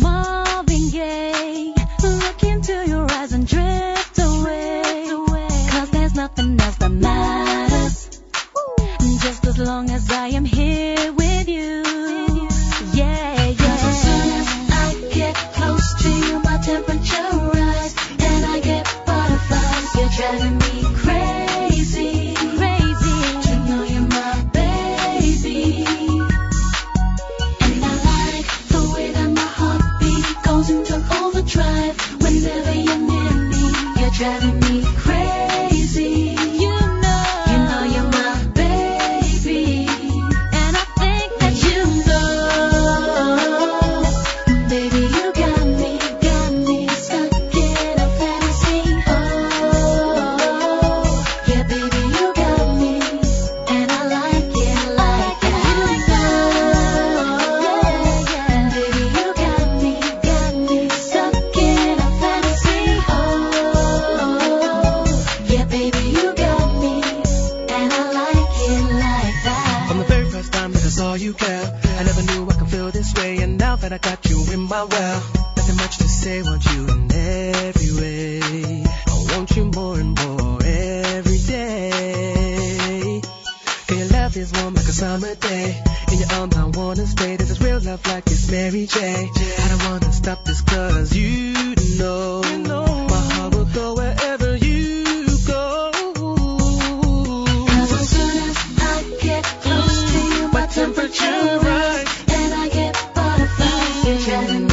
Marvin Gaye. Look into your eyes and drift away. Cause there's nothing else that matters. Ooh. Just as long as I am here with you. Yeah, yeah. Cause as soon as I get close to you, my temperature rises, and I get butterflies. You're driving me crazy. To know you're my baby. And I like the way that my heartbeat goes into overdrive whenever you're near me. You're driving me crazy. You know you're my baby. And I think that you know, baby, you got me stuck in a fantasy. Oh, yeah, baby, you got me, and I like it like that. Baby, you got me stuck in a fantasy. Oh, yeah, baby, you got me, and I like it like that. From the very first time that I saw you, girl, I never knew I could feel this way, and now that I got you in my world, nothing much to say, want you in every way. I want you more and more every day. Girl, your love is warm like a summer day. In your arms I wanna stay. This is real love like it's Mary J. I don't wanna stop this cause you know my heart will go wherever you go. Cause as soon as I get close to you, my temperature rises, and I get butterflies. You're driving